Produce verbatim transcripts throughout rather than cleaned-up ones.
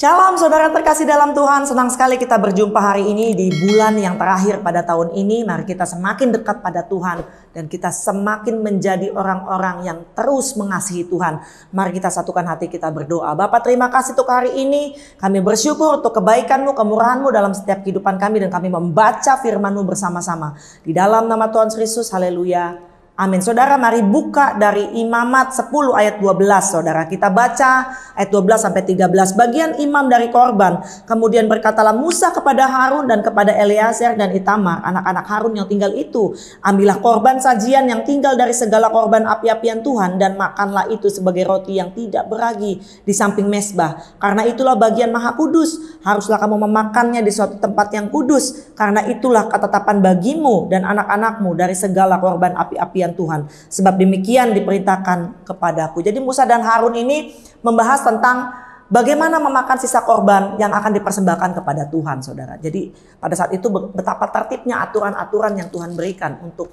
Shalom saudara terkasih dalam Tuhan, senang sekali kita berjumpa hari ini di bulan yang terakhir pada tahun ini. Mari kita semakin dekat pada Tuhan dan kita semakin menjadi orang-orang yang terus mengasihi Tuhan. Mari kita satukan hati kita berdoa. Bapa, terima kasih untuk hari ini, kami bersyukur untuk kebaikan-Mu, kemurahan-Mu dalam setiap kehidupan kami, dan kami membaca firman-Mu bersama-sama. Di dalam nama Tuhan Yesus, haleluya, amin. Saudara, mari buka dari Imamat sepuluh ayat dua belas. Saudara, kita baca ayat dua belas sampai tiga belas. Bagian imam dari korban. Kemudian berkatalah Musa kepada Harun dan kepada Eleazar dan Itamar, anak-anak Harun yang tinggal itu, ambillah korban sajian yang tinggal dari segala korban api-apian Tuhan, dan makanlah itu sebagai roti yang tidak beragi di samping mesbah. Karena itulah bagian maha kudus. Haruslah kamu memakannya di suatu tempat yang kudus. Karena itulah ketetapan bagimu dan anak-anakmu dari segala korban api-apian Tuhan, sebab demikian diperintahkan kepadaku. Jadi Musa dan Harun ini membahas tentang bagaimana memakan sisa korban yang akan dipersembahkan kepada Tuhan, saudara. Jadi pada saat itu betapa tertibnya aturan-aturan yang Tuhan berikan untuk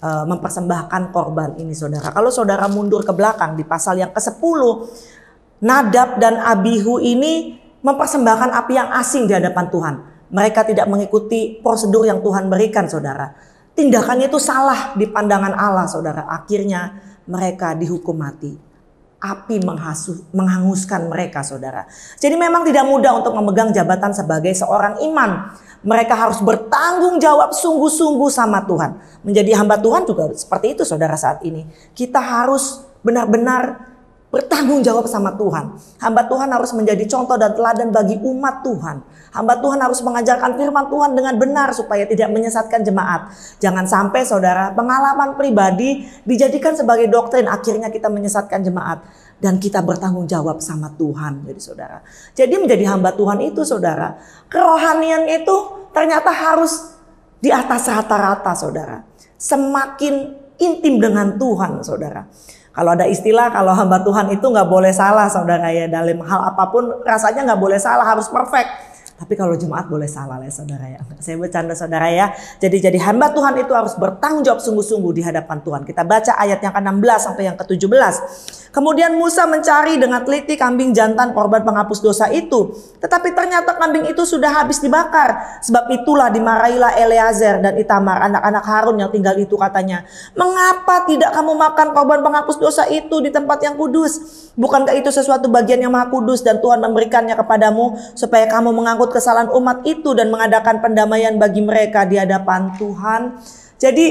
uh, mempersembahkan korban ini, saudara. Kalau saudara mundur ke belakang di pasal yang kesepuluh, Nadab dan Abihu ini mempersembahkan api yang asing di hadapan Tuhan. Mereka tidak mengikuti prosedur yang Tuhan berikan, saudara. Tindakannya itu salah di pandangan Allah, saudara. Akhirnya mereka dihukum mati. Api menghasuh, menghanguskan mereka, saudara. Jadi memang tidak mudah untuk memegang jabatan sebagai seorang imam. Mereka harus bertanggung jawab sungguh-sungguh sama Tuhan. Menjadi hamba Tuhan juga seperti itu, saudara, saat ini. Kita harus benar-benar bertanggung jawab sama Tuhan. Hamba Tuhan harus menjadi contoh dan teladan bagi umat Tuhan. Hamba Tuhan harus mengajarkan firman Tuhan dengan benar supaya tidak menyesatkan jemaat. Jangan sampai saudara, pengalaman pribadi dijadikan sebagai doktrin, akhirnya kita menyesatkan jemaat. Dan kita bertanggung jawab sama Tuhan, jadi saudara. Jadi menjadi hamba Tuhan itu, saudara, kerohanian itu ternyata harus di atas rata-rata, saudara. Semakin intim dengan Tuhan, saudara. Kalau ada istilah, kalau hamba Tuhan itu nggak boleh salah, saudara, ya. Dalam hal apapun rasanya nggak boleh salah, harus perfect. Tapi kalau jemaat boleh salah, ya, saudara, ya. Saya bercanda, saudara, ya. Jadi jadi hamba Tuhan itu harus bertanggung jawab sungguh-sungguh di hadapan Tuhan. Kita baca ayat yang ke enam belas sampai yang ke tujuh belas. Kemudian Musa mencari dengan teliti kambing jantan korban penghapus dosa itu. Tetapi ternyata kambing itu sudah habis dibakar. Sebab itulah dimarahilah Eleazar dan Itamar, anak-anak Harun yang tinggal itu, katanya, mengapa tidak kamu makan korban penghapus dosa itu di tempat yang kudus? Bukankah itu sesuatu bagian yang maha kudus dan Tuhan memberikannya kepadamu supaya kamu mengangkut kesalahan umat itu dan mengadakan pendamaian bagi mereka di hadapan Tuhan? Jadi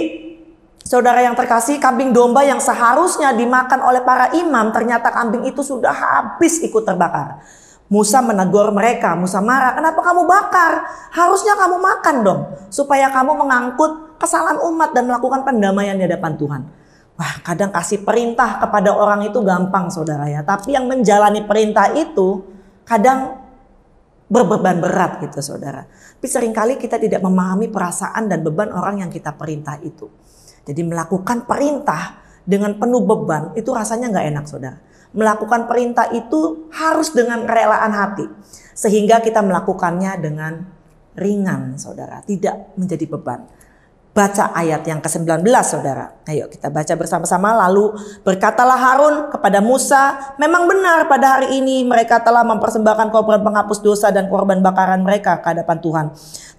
saudara yang terkasih, kambing domba yang seharusnya dimakan oleh para imam, ternyata kambing itu sudah habis ikut terbakar. Musa menegur mereka, Musa marah, kenapa kamu bakar? Harusnya kamu makan dong supaya kamu mengangkut kesalahan umat dan melakukan pendamaian di hadapan Tuhan. Wah, kadang kasih perintah kepada orang itu gampang, saudara, ya. Tapi yang menjalani perintah itu kadang berbeban berat gitu, saudara. Tapi seringkali kita tidak memahami perasaan dan beban orang yang kita perintah itu. Jadi melakukan perintah dengan penuh beban itu rasanya nggak enak, saudara. Melakukan perintah itu harus dengan kerelaan hati. Sehingga kita melakukannya dengan ringan, saudara. Tidak menjadi beban. Baca ayat yang ke sembilan belas, saudara. Ayo kita baca bersama-sama. Lalu berkatalah Harun kepada Musa, memang benar pada hari ini mereka telah mempersembahkan korban penghapus dosa dan korban bakaran mereka ke hadapan Tuhan.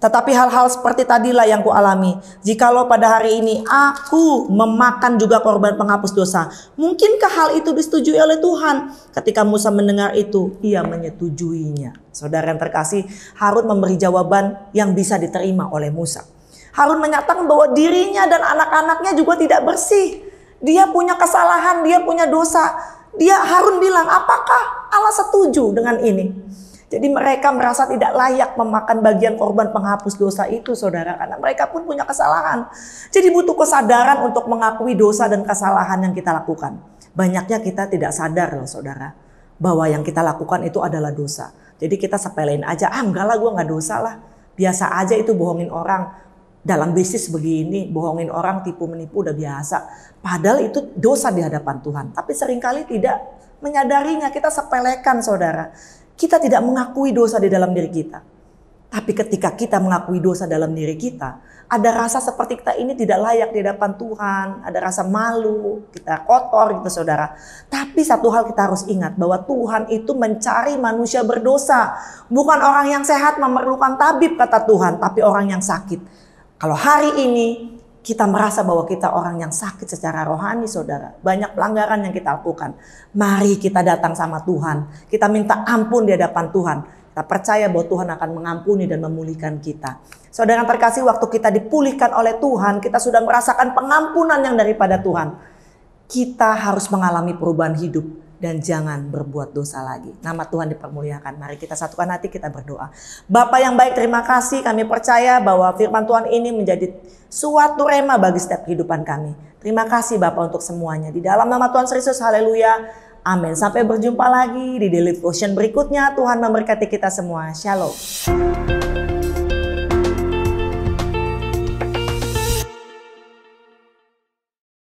Tetapi hal-hal seperti tadilah yang kualami. Jikalau pada hari ini aku memakan juga korban penghapus dosa, mungkinkah hal itu disetujui oleh Tuhan? Ketika Musa mendengar itu, ia menyetujuinya. Saudara yang terkasih, Harun memberi jawaban yang bisa diterima oleh Musa. Harun menyatakan bahwa dirinya dan anak-anaknya juga tidak bersih. Dia punya kesalahan, dia punya dosa. Dia Harun bilang, apakah Allah setuju dengan ini? Jadi mereka merasa tidak layak memakan bagian korban penghapus dosa itu, saudara. Karena mereka pun punya kesalahan. Jadi butuh kesadaran untuk mengakui dosa dan kesalahan yang kita lakukan. Banyaknya kita tidak sadar loh, saudara, bahwa yang kita lakukan itu adalah dosa. Jadi kita sepelein aja, ah enggak lah, gue gak dosa lah. Biasa aja itu bohongin orang. Dalam bisnis begini, bohongin orang, tipu menipu udah biasa. Padahal itu dosa di hadapan Tuhan. Tapi seringkali tidak menyadarinya, kita sepelekan, saudara. Kita tidak mengakui dosa di dalam diri kita. Tapi ketika kita mengakui dosa dalam diri kita, ada rasa seperti kita ini tidak layak di hadapan Tuhan, ada rasa malu, kita kotor gitu saudara. Tapi satu hal kita harus ingat, bahwa Tuhan itu mencari manusia berdosa. Bukan orang yang sehat memerlukan tabib kata Tuhan, tapi orang yang sakit. Kalau hari ini kita merasa bahwa kita orang yang sakit secara rohani saudara, banyak pelanggaran yang kita lakukan, mari kita datang sama Tuhan, kita minta ampun di hadapan Tuhan. Kita percaya bahwa Tuhan akan mengampuni dan memulihkan kita. Saudara terkasih, waktu kita dipulihkan oleh Tuhan, kita sudah merasakan pengampunan yang daripada Tuhan. Kita harus mengalami perubahan hidup dan jangan berbuat dosa lagi. Nama Tuhan dipermuliakan. Mari kita satukan hati, kita berdoa. Bapa yang baik, terima kasih. Kami percaya bahwa firman Tuhan ini menjadi suatu rema bagi setiap kehidupan kami. Terima kasih Bapa untuk semuanya. Di dalam nama Tuhan Yesus, haleluya. Amin. Sampai berjumpa lagi di daily devotion berikutnya. Tuhan memberkati kita semua. Shalom.